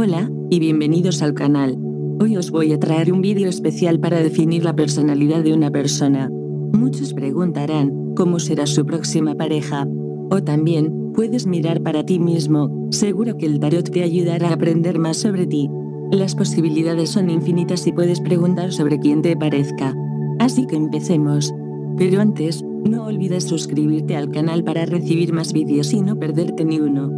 Hola, y bienvenidos al canal. Hoy os voy a traer un vídeo especial para definir la personalidad de una persona. Muchos preguntarán, ¿cómo será su próxima pareja? O también, puedes mirar para ti mismo, seguro que el tarot te ayudará a aprender más sobre ti. Las posibilidades son infinitas y puedes preguntar sobre quién te parezca. Así que empecemos. Pero antes, no olvides suscribirte al canal para recibir más vídeos y no perderte ni uno.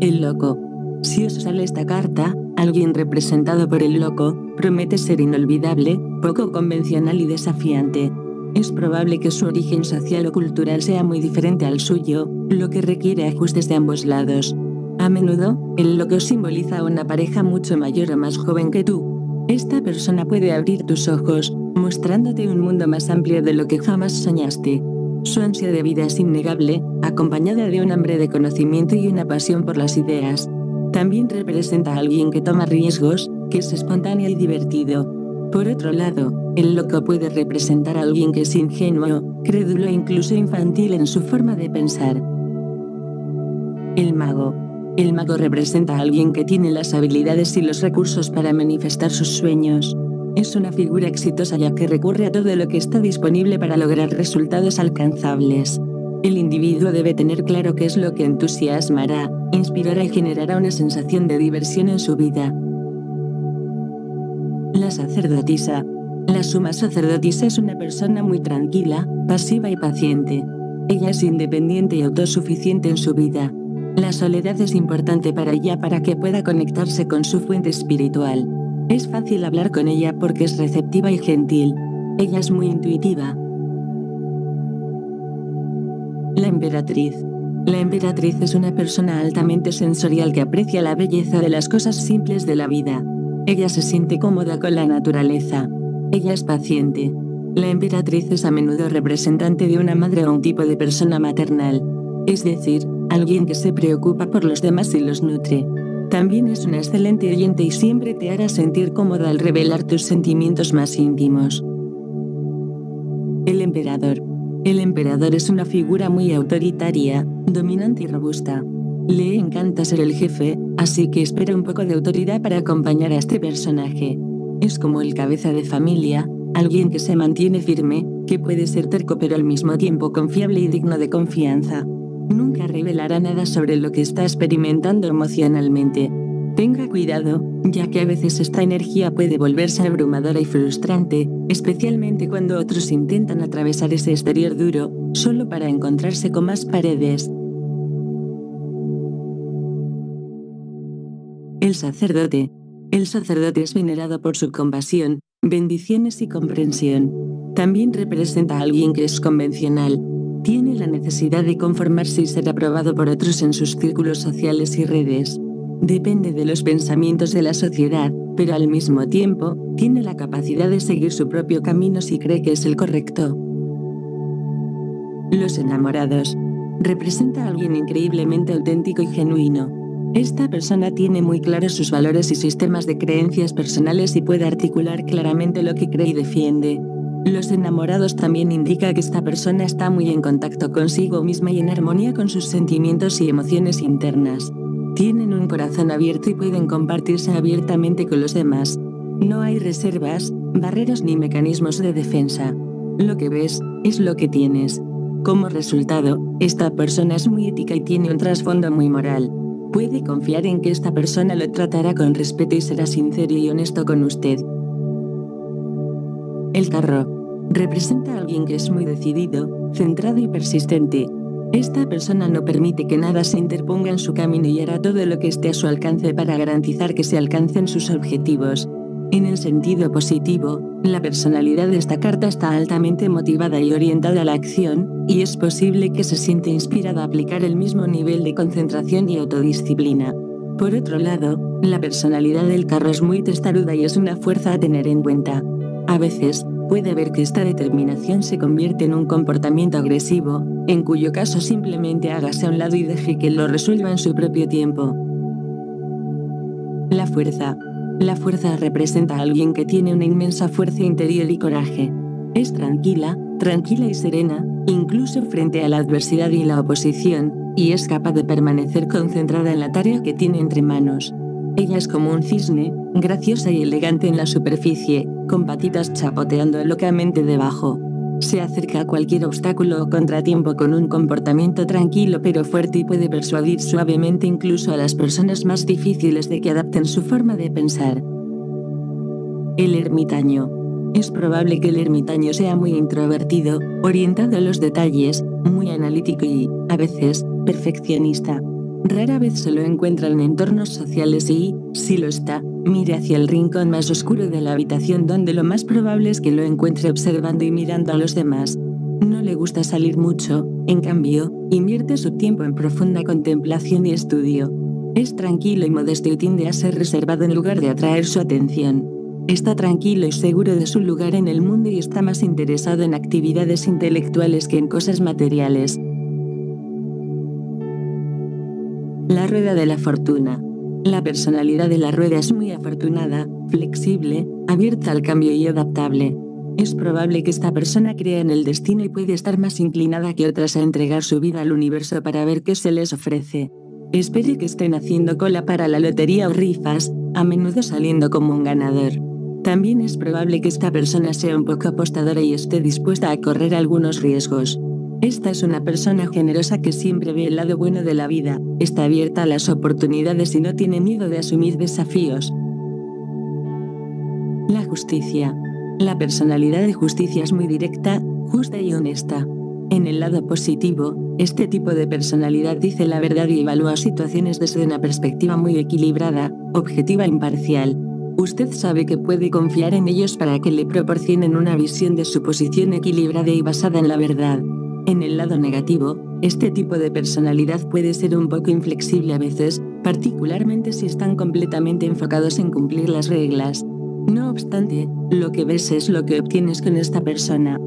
El loco. Si os sale esta carta, alguien representado por el loco, promete ser inolvidable, poco convencional y desafiante. Es probable que su origen social o cultural sea muy diferente al suyo, lo que requiere ajustes de ambos lados. A menudo, el loco simboliza a una pareja mucho mayor o más joven que tú. Esta persona puede abrir tus ojos, mostrándote un mundo más amplio de lo que jamás soñaste. Su ansia de vida es innegable, acompañada de un hambre de conocimiento y una pasión por las ideas. También representa a alguien que toma riesgos, que es espontáneo y divertido. Por otro lado, el loco puede representar a alguien que es ingenuo, crédulo e incluso infantil en su forma de pensar. El mago. El mago representa a alguien que tiene las habilidades y los recursos para manifestar sus sueños. Es una figura exitosa ya que recurre a todo lo que está disponible para lograr resultados alcanzables. El individuo debe tener claro qué es lo que entusiasmará, inspirará y generará una sensación de diversión en su vida. La sacerdotisa. La suma sacerdotisa es una persona muy tranquila, pasiva y paciente. Ella es independiente y autosuficiente en su vida. La soledad es importante para ella para que pueda conectarse con su fuente espiritual. Es fácil hablar con ella porque es receptiva y gentil. Ella es muy intuitiva. La emperatriz. La emperatriz es una persona altamente sensorial que aprecia la belleza de las cosas simples de la vida. Ella se siente cómoda con la naturaleza. Ella es paciente. La emperatriz es a menudo representante de una madre o un tipo de persona maternal. Es decir, alguien que se preocupa por los demás y los nutre. También es un excelente oyente y siempre te hará sentir cómoda al revelar tus sentimientos más íntimos. El emperador. El emperador es una figura muy autoritaria, dominante y robusta. Le encanta ser el jefe, así que espera un poco de autoridad para acompañar a este personaje. Es como el cabeza de familia, alguien que se mantiene firme, que puede ser terco pero al mismo tiempo confiable y digno de confianza. Nunca revelará nada sobre lo que está experimentando emocionalmente. Tenga cuidado, ya que a veces esta energía puede volverse abrumadora y frustrante, especialmente cuando otros intentan atravesar ese exterior duro, solo para encontrarse con más paredes. El sacerdote. El sacerdote es venerado por su compasión, bendiciones y comprensión. También representa a alguien que es convencional. Tiene la necesidad de conformarse y ser aprobado por otros en sus círculos sociales y redes. Depende de los pensamientos de la sociedad, pero al mismo tiempo, tiene la capacidad de seguir su propio camino si cree que es el correcto. Los enamorados. Representa a alguien increíblemente auténtico y genuino. Esta persona tiene muy claros sus valores y sistemas de creencias personales y puede articular claramente lo que cree y defiende. Los enamorados también indica que esta persona está muy en contacto consigo misma y en armonía con sus sentimientos y emociones internas. Tienen un corazón abierto y pueden compartirse abiertamente con los demás. No hay reservas, barreras ni mecanismos de defensa. Lo que ves, es lo que tienes. Como resultado, esta persona es muy ética y tiene un trasfondo muy moral. Puede confiar en que esta persona lo tratará con respeto y será sincero y honesto con usted. El tarro. Representa a alguien que es muy decidido, centrado y persistente. Esta persona no permite que nada se interponga en su camino y hará todo lo que esté a su alcance para garantizar que se alcancen sus objetivos. En el sentido positivo, la personalidad de esta carta está altamente motivada y orientada a la acción, y es posible que se siente inspirada a aplicar el mismo nivel de concentración y autodisciplina. Por otro lado, la personalidad del tarro es muy testaruda y es una fuerza a tener en cuenta. A veces, puede ver que esta determinación se convierte en un comportamiento agresivo, en cuyo caso simplemente hágase a un lado y deje que lo resuelva en su propio tiempo. La fuerza. La fuerza representa a alguien que tiene una inmensa fuerza interior y coraje. Es tranquila y serena, incluso frente a la adversidad y la oposición, y es capaz de permanecer concentrada en la tarea que tiene entre manos. Ella es como un cisne, graciosa y elegante en la superficie, con patitas chapoteando locamente debajo. Se acerca a cualquier obstáculo o contratiempo con un comportamiento tranquilo pero fuerte y puede persuadir suavemente incluso a las personas más difíciles de que adapten su forma de pensar. El ermitaño. Es probable que el ermitaño sea muy introvertido, orientado a los detalles, muy analítico y, a veces, perfeccionista. Rara vez se lo encuentra en entornos sociales y, si lo está, mire hacia el rincón más oscuro de la habitación donde lo más probable es que lo encuentre observando y mirando a los demás. No le gusta salir mucho, en cambio, invierte su tiempo en profunda contemplación y estudio. Es tranquilo y modesto y tiende a ser reservado en lugar de atraer su atención. Está tranquilo y seguro de su lugar en el mundo y está más interesado en actividades intelectuales que en cosas materiales. La rueda de la fortuna. La personalidad de la rueda es muy afortunada, flexible, abierta al cambio y adaptable. Es probable que esta persona crea en el destino y puede estar más inclinada que otras a entregar su vida al universo para ver qué se les ofrece. Espere que estén haciendo cola para la lotería o rifas, a menudo saliendo como un ganador. También es probable que esta persona sea un poco apostadora y esté dispuesta a correr algunos riesgos. Esta es una persona generosa que siempre ve el lado bueno de la vida, está abierta a las oportunidades y no tiene miedo de asumir desafíos. La justicia. La personalidad de justicia es muy directa, justa y honesta. En el lado positivo, este tipo de personalidad dice la verdad y evalúa situaciones desde una perspectiva muy equilibrada, objetiva e imparcial. Usted sabe que puede confiar en ellos para que le proporcionen una visión de su posición equilibrada y basada en la verdad. En el lado negativo, este tipo de personalidad puede ser un poco inflexible a veces, particularmente si están completamente enfocados en cumplir las reglas. No obstante, lo que ves es lo que obtienes con esta persona.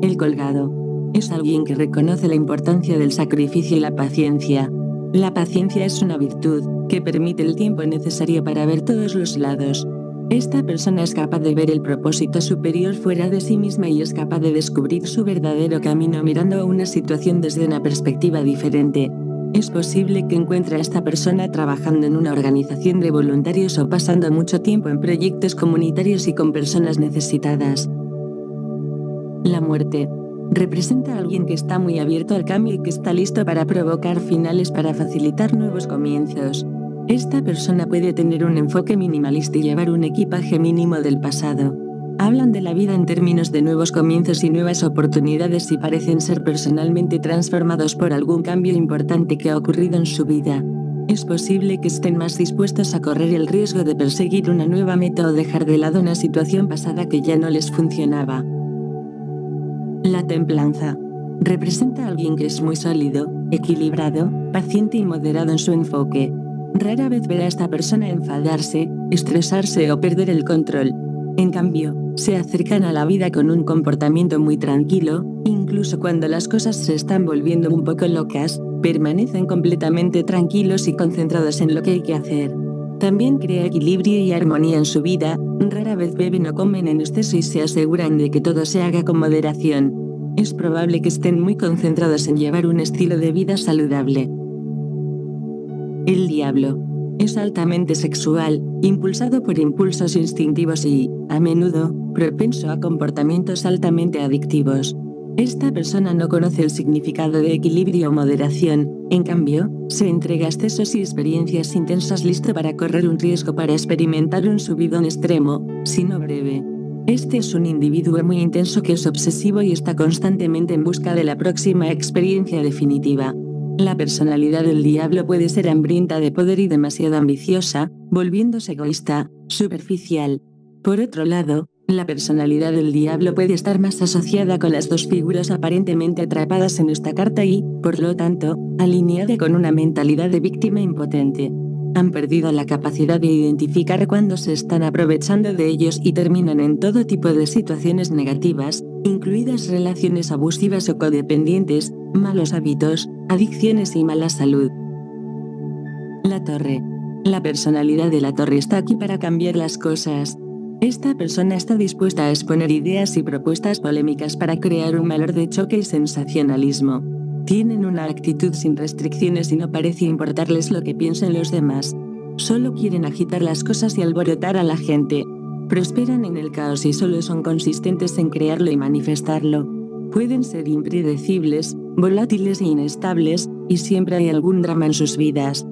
El colgado. Es alguien que reconoce la importancia del sacrificio y la paciencia. La paciencia es una virtud que permite el tiempo necesario para ver todos los lados. Esta persona es capaz de ver el propósito superior fuera de sí misma y es capaz de descubrir su verdadero camino mirando a una situación desde una perspectiva diferente. Es posible que encuentre a esta persona trabajando en una organización de voluntarios o pasando mucho tiempo en proyectos comunitarios y con personas necesitadas. La muerte. Representa a alguien que está muy abierto al cambio y que está listo para provocar finales para facilitar nuevos comienzos. Esta persona puede tener un enfoque minimalista y llevar un equipaje mínimo del pasado. Hablan de la vida en términos de nuevos comienzos y nuevas oportunidades y parecen ser personalmente transformados por algún cambio importante que ha ocurrido en su vida. Es posible que estén más dispuestos a correr el riesgo de perseguir una nueva meta o dejar de lado una situación pasada que ya no les funcionaba. La templanza. Representa a alguien que es muy sólido, equilibrado, paciente y moderado en su enfoque. Rara vez verá a esta persona enfadarse, estresarse o perder el control. En cambio, se acercan a la vida con un comportamiento muy tranquilo, incluso cuando las cosas se están volviendo un poco locas, permanecen completamente tranquilos y concentrados en lo que hay que hacer. También crea equilibrio y armonía en su vida, rara vez beben o comen en exceso y se aseguran de que todo se haga con moderación. Es probable que estén muy concentrados en llevar un estilo de vida saludable. El diablo. Es altamente sexual, impulsado por impulsos instintivos y, a menudo, propenso a comportamientos altamente adictivos. Esta persona no conoce el significado de equilibrio o moderación, en cambio, se entrega a excesos y experiencias intensas listo para correr un riesgo para experimentar un subidón extremo, si no breve. Este es un individuo muy intenso que es obsesivo y está constantemente en busca de la próxima experiencia definitiva. La personalidad del diablo puede ser hambrienta de poder y demasiado ambiciosa, volviéndose egoísta, superficial. Por otro lado, la personalidad del diablo puede estar más asociada con las dos figuras aparentemente atrapadas en esta carta y, por lo tanto, alineada con una mentalidad de víctima impotente. Han perdido la capacidad de identificar cuándo se están aprovechando de ellos y terminan en todo tipo de situaciones negativas, incluidas relaciones abusivas o codependientes, malos hábitos, adicciones y mala salud. La torre. La personalidad de la torre está aquí para cambiar las cosas. Esta persona está dispuesta a exponer ideas y propuestas polémicas para crear un valor de choque y sensacionalismo. Tienen una actitud sin restricciones y no parece importarles lo que piensen los demás. Solo quieren agitar las cosas y alborotar a la gente. Prosperan en el caos y solo son consistentes en crearlo y manifestarlo. Pueden ser impredecibles, volátiles e inestables, y siempre hay algún drama en sus vidas.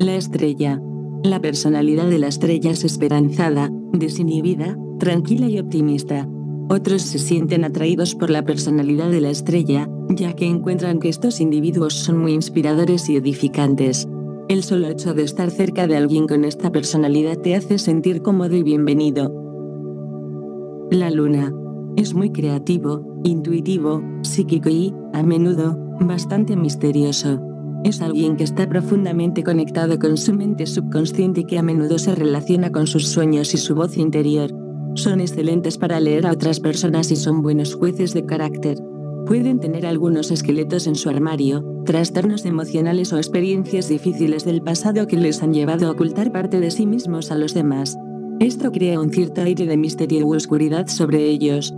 La estrella. La personalidad de la estrella es esperanzada, desinhibida, tranquila y optimista. Otros se sienten atraídos por la personalidad de la estrella, ya que encuentran que estos individuos son muy inspiradores y edificantes. El solo hecho de estar cerca de alguien con esta personalidad te hace sentir cómodo y bienvenido. La luna. Es muy creativo, intuitivo, psíquico y, a menudo, bastante misterioso. Es alguien que está profundamente conectado con su mente subconsciente y que a menudo se relaciona con sus sueños y su voz interior. Son excelentes para leer a otras personas y son buenos jueces de carácter. Pueden tener algunos esqueletos en su armario, trastornos emocionales o experiencias difíciles del pasado que les han llevado a ocultar parte de sí mismos a los demás. Esto crea un cierto aire de misterio u oscuridad sobre ellos.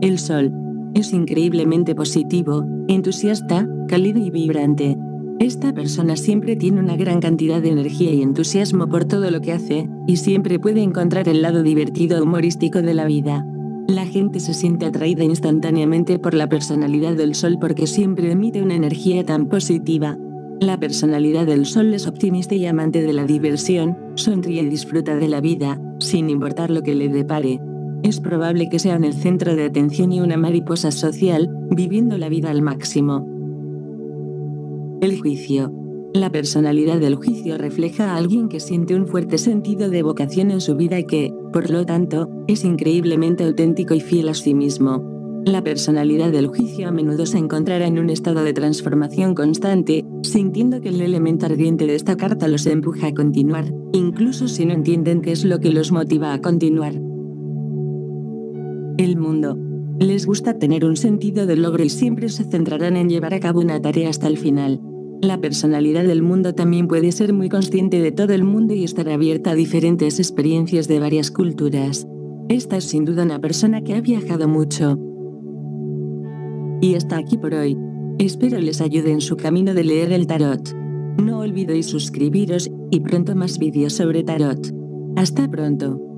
El sol. Es increíblemente positivo, entusiasta, cálido y vibrante. Esta persona siempre tiene una gran cantidad de energía y entusiasmo por todo lo que hace, y siempre puede encontrar el lado divertido o humorístico de la vida. La gente se siente atraída instantáneamente por la personalidad del sol porque siempre emite una energía tan positiva. La personalidad del sol es optimista y amante de la diversión, sonríe y disfruta de la vida, sin importar lo que le depare. Es probable que sean el centro de atención y una mariposa social, viviendo la vida al máximo. El juicio. La personalidad del juicio refleja a alguien que siente un fuerte sentido de vocación en su vida y que, por lo tanto, es increíblemente auténtico y fiel a sí mismo. La personalidad del juicio a menudo se encontrará en un estado de transformación constante, sintiendo que el elemento ardiente de esta carta los empuja a continuar, incluso si no entienden qué es lo que los motiva a continuar. El mundo. Les gusta tener un sentido de logro y siempre se centrarán en llevar a cabo una tarea hasta el final. La personalidad del mundo también puede ser muy consciente de todo el mundo y estar abierta a diferentes experiencias de varias culturas. Esta es sin duda una persona que ha viajado mucho. Y hasta aquí por hoy. Espero les ayude en su camino de leer el tarot. No olvidéis suscribiros, y pronto más vídeos sobre tarot. Hasta pronto.